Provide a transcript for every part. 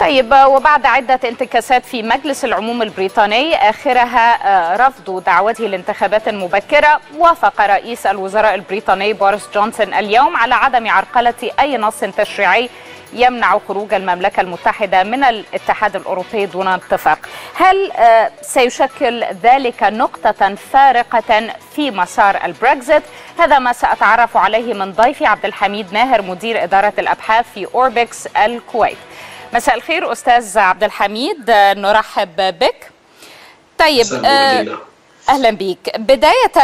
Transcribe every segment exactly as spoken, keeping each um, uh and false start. طيب، وبعد عدة انتكاسات في مجلس العموم البريطاني آخرها رفض دعوته لانتخابات مبكرة، وافق رئيس الوزراء البريطاني بوريس جونسون اليوم على عدم عرقلة أي نص تشريعي يمنع خروج المملكة المتحدة من الاتحاد الأوروبي دون اتفاق. هل سيشكل ذلك نقطة فارقة في مسار البريكزيت؟ هذا ما سأتعرف عليه من ضيفي عبد الحميد ماهر، مدير إدارة الأبحاث في أوربكس الكويت. مساء الخير أستاذ عبد الحميد، نرحب بك. طيب، أهلا بيك. بداية،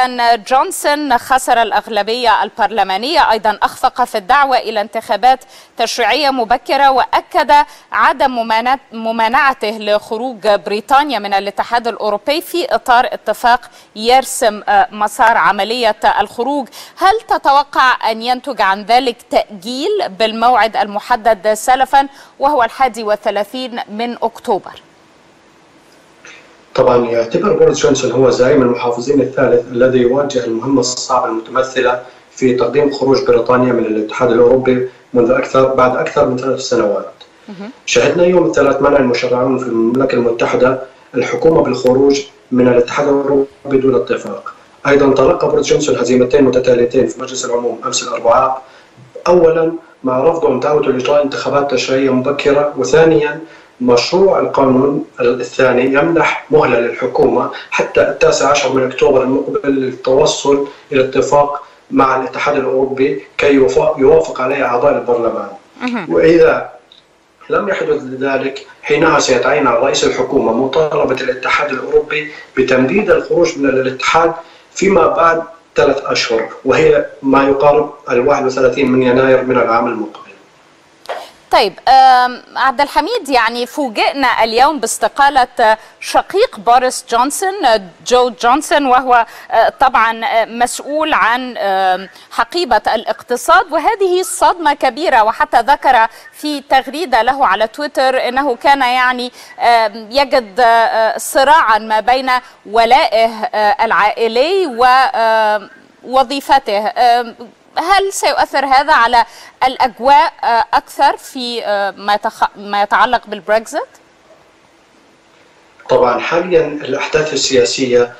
جونسون خسر الأغلبية البرلمانية، أيضا أخفق في الدعوة إلى انتخابات تشريعية مبكرة، وأكد عدم ممانعته لخروج بريطانيا من الاتحاد الأوروبي في إطار اتفاق يرسم مسار عملية الخروج. هل تتوقع أن ينتج عن ذلك تأجيل بالموعد المحدد سلفا وهو الحادي والثلاثين من أكتوبر؟ طبعا يعتبر بوريس جونسون هو زعيم المحافظين الثالث الذي يواجه المهمة الصعبة المتمثلة في تقديم خروج بريطانيا من الاتحاد الأوروبي منذ أكثر بعد أكثر من ثلاث سنوات. شهدنا يوم الثلاث منع المشرعون في المملكة المتحدة الحكومة بالخروج من الاتحاد الأوروبي دون اتفاق. أيضا تلقى بوريس جونسون هزيمتين متتاليتين في مجلس العموم أمس الأربعاء، أولا مع رفضه ومتعاوته لإجراء انتخابات تشريعية مبكرة، وثانيا مشروع القانون الثاني يمنح مهلة للحكومة حتى التاسع عشر من أكتوبر المقبل للتوصل إلى اتفاق مع الاتحاد الأوروبي كي يوافق عليه أعضاء البرلمان. وإذا لم يحدث ذلك حينها سيتعين على رئيس الحكومة مطالبة الاتحاد الأوروبي بتمديد الخروج من الاتحاد فيما بعد ثلاث أشهر، وهي ما يقارب الواحد وثلاثين من يناير من العام المقبل. طيب عبد الحميد، يعني فوجئنا اليوم باستقالة شقيق بوريس جونسون جو جونسون، وهو طبعا مسؤول عن حقيبة الاقتصاد، وهذه صدمة كبيرة. وحتى ذكر في تغريدة له على تويتر أنه كان يعني يجد صراعا ما بين ولائه العائلي ووظيفته. هل سيؤثر هذا على الأجواء أكثر في ما يتعلق بالبريكزيت؟ طبعا حاليا الأحداث السياسية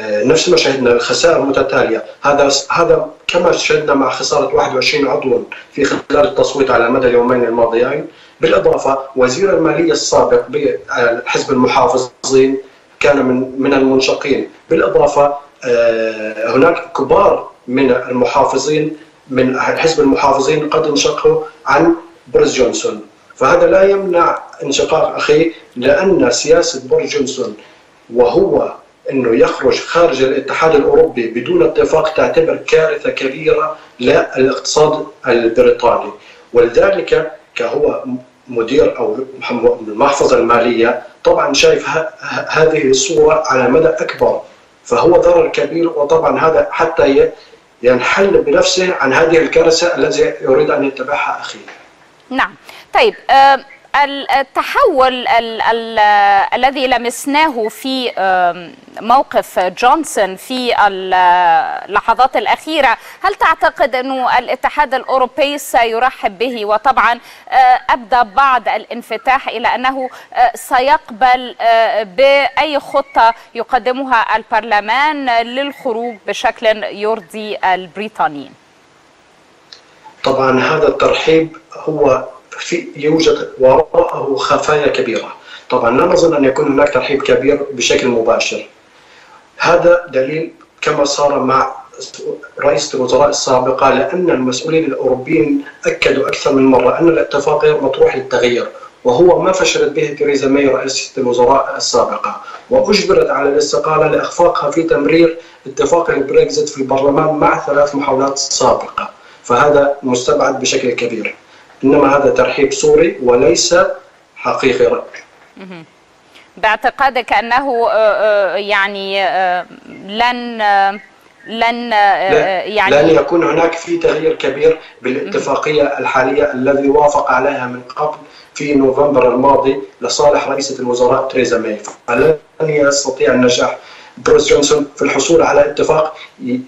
نفس ما شهدنا، الخسائر متتالية. هذا هذا كما شهدنا مع خسارة واحد وعشرين عضوا في خلال التصويت على مدى اليومين الماضيين. بالإضافة وزير المالية السابق بحزب المحافظين كان من من المنشقين. بالإضافة هناك كبار من المحافظين من حزب المحافظين قد انشقوا عن بوريس جونسون، فهذا لا يمنع انشقاق اخيه، لان سياسه بوريس جونسون وهو انه يخرج خارج الاتحاد الاوروبي بدون اتفاق تعتبر كارثه كبيره للاقتصاد البريطاني. ولذلك كهو مدير او المحفظه الماليه طبعا شايف هذه الصوره على مدى اكبر، فهو ضرر كبير، وطبعا هذا حتى ينحل بنفسه عن هذه الكارثة التي يريد أن يتبعها أخيه. نعم. طيب، التحول ال ال الذي لمسناه في موقف جونسون في اللحظات الأخيرة، هل تعتقد أنه الاتحاد الأوروبي سيرحب به؟ وطبعا أبدى بعض الانفتاح إلى أنه سيقبل بأي خطة يقدمها البرلمان للخروج بشكل يرضي البريطانيين. طبعا هذا الترحيب هو في يوجد وراءه خفايا كبيرة. طبعا لا نظن أن يكون هناك ترحيب كبير بشكل مباشر. هذا دليل كما صار مع رئيسة الوزراء السابقة، لأن المسؤولين الأوروبيين أكدوا أكثر من مرة أن الاتفاق غير مطروح للتغيير، وهو ما فشلت به تيريزا ماي رئيسة الوزراء السابقة، وأجبرت على الاستقالة لإخفاقها في تمرير اتفاق البريكزيت في البرلمان مع ثلاث محاولات سابقة، فهذا مستبعد بشكل كبير. إنما هذا ترحيب صوري وليس حقيقي رأيي. باعتقادك أنه يعني لن لن يعني لن يكون هناك في تغيير كبير بالاتفاقية الحالية الذي وافق عليها من قبل في نوفمبر الماضي لصالح رئيسة الوزراء تيريزا ماي، فلن يستطيع النجاح بوريس جونسون في الحصول على اتفاق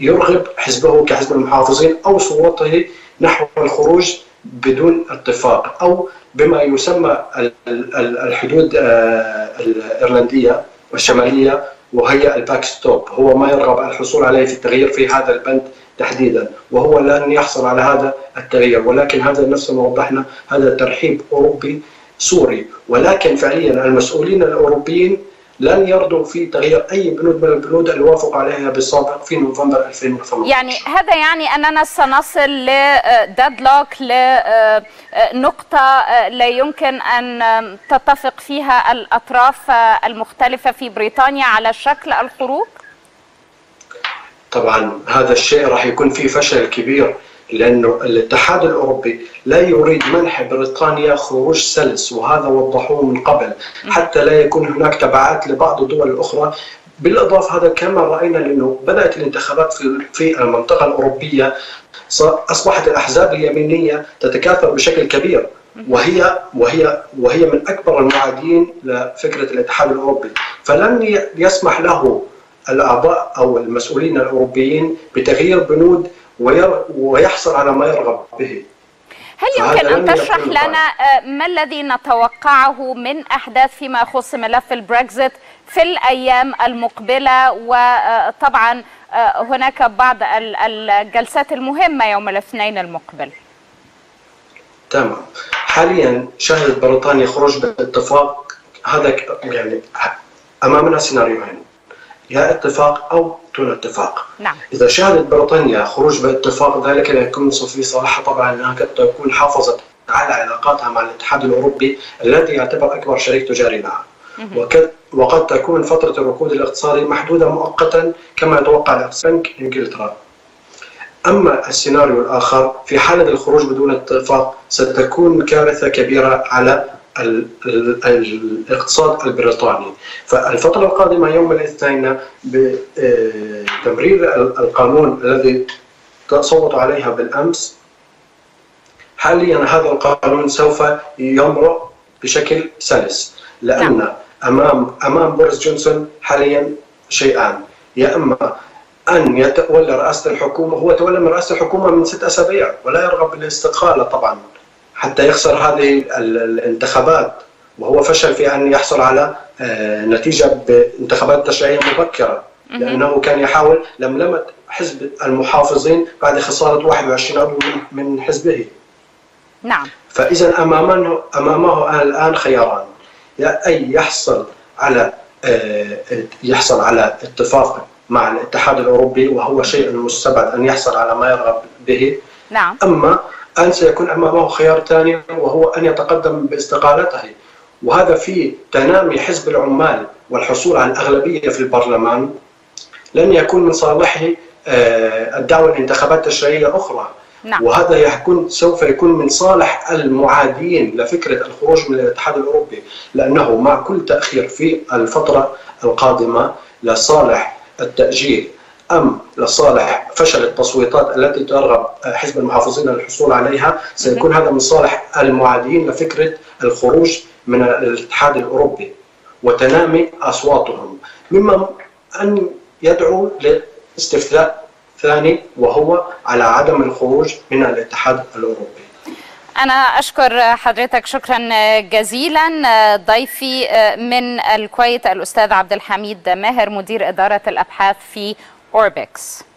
يرغب حزبه كحزب المحافظين أو صوته نحو الخروج بدون اتفاق أو بما يسمى الحدود الإيرلندية والشمالية، وهي الباك ستوب. هو ما يرغب الحصول عليه في التغيير في هذا البند تحديدا، وهو لن يحصل على هذا التغيير، ولكن هذا نفس ما وضحنا، هذا ترحيب أوروبي سوري. ولكن فعليا المسؤولين الأوروبيين لن يرضوا في تغيير أي بنود من البنود اللي وافق عليها بالسابق في نوفمبر ألفين وثمانية عشر. يعني هذا يعني أننا سنصل لديدلوك، لنقطة لا يمكن أن تتفق فيها الأطراف المختلفة في بريطانيا على شكل الخروج؟ طبعا هذا الشيء راح يكون فيه فشل كبير، لأنه الاتحاد الأوروبي لا يريد منح بريطانيا خروج سلس، وهذا وضحوه من قبل حتى لا يكون هناك تبعات لبعض الدول الأخرى. بالإضافة هذا كما رأينا، لأنه بدأت الانتخابات في المنطقة الأوروبية، أصبحت الأحزاب اليمينية تتكاثر بشكل كبير، وهي وهي وهي من أكبر المعادين لفكرة الاتحاد الأوروبي. فلن يسمح له الأعضاء أو المسؤولين الأوروبيين بتغيير بنود ويحصل على ما يرغب به. هل يمكن أن تشرح لنا ما الذي نتوقعه من أحداث فيما يخص ملف البريكزيت في الأيام المقبلة؟ وطبعا هناك بعض الجلسات المهمة يوم الاثنين المقبل. تمام. حاليا شهدت بريطانيا خروج باتفاق، هذا يعني أمامنا سيناريوهين، يا اتفاق أو دون اتفاق. نعم. إذا شهدت بريطانيا خروج باتفاق، ذلك يكون في صالحها طبعا، أنها قد تكون حافظت على علاقاتها مع الاتحاد الأوروبي الذي يعتبر أكبر شريك تجاري معها، وقد تكون فترة الركود الاقتصادي محدودة مؤقتا كما يتوقع الاقتصاد في إنجلترا. أما السيناريو الآخر، في حالة الخروج بدون اتفاق ستكون كارثة كبيرة على الاقتصاد البريطاني. فالفترة القادمة يوم الاثنين بتمرير القانون الذي تصوت عليها بالأمس، حاليا هذا القانون سوف يمرق بشكل سلس، لأن أمام أمام بوريس جونسون حاليا شيئان، يا إما أن يتولى رئاسة الحكومة، هو تولى من رئاسة الحكومة من ست أسابيع ولا يرغب بالاستقالة طبعا حتى يخسر هذه الانتخابات، وهو فشل في أن يحصل على نتيجة بانتخابات تشريعية مبكرة، لأنه كان يحاول لملمة حزب المحافظين بعد خسارة واحد وعشرين عضو من حزبه. نعم. فإذا أمامه أمامه الآن خياران، يا أي يحصل على يحصل على اتفاق مع الاتحاد الأوروبي، وهو شيء مستبعد أن يحصل على ما يرغب به. نعم. أما أن سيكون أمامه خيار ثاني، وهو أن يتقدم باستقالته، وهذا في تنامي حزب العمال والحصول على الأغلبية في البرلمان لن يكون من صالحه الدعوة لانتخابات تشريعية أخرى. نعم. وهذا يكون سوف يكون من صالح المعادين لفكرة الخروج من الاتحاد الأوروبي، لأنه مع كل تأخير في الفترة القادمة لصالح التأجيل أم لصالح فشل التصويتات التي ترغب حزب المحافظين للحصول عليها، سيكون هذا من صالح المعادين لفكرة الخروج من الاتحاد الأوروبي وتنامي أصواتهم، مما أن يدعو لاستفتاء ثاني وهو على عدم الخروج من الاتحاد الأوروبي. أنا أشكر حضرتك شكرا جزيلا. ضيفي من الكويت الأستاذ عبد الحميد ماهر، مدير إدارة الأبحاث في أوربكس.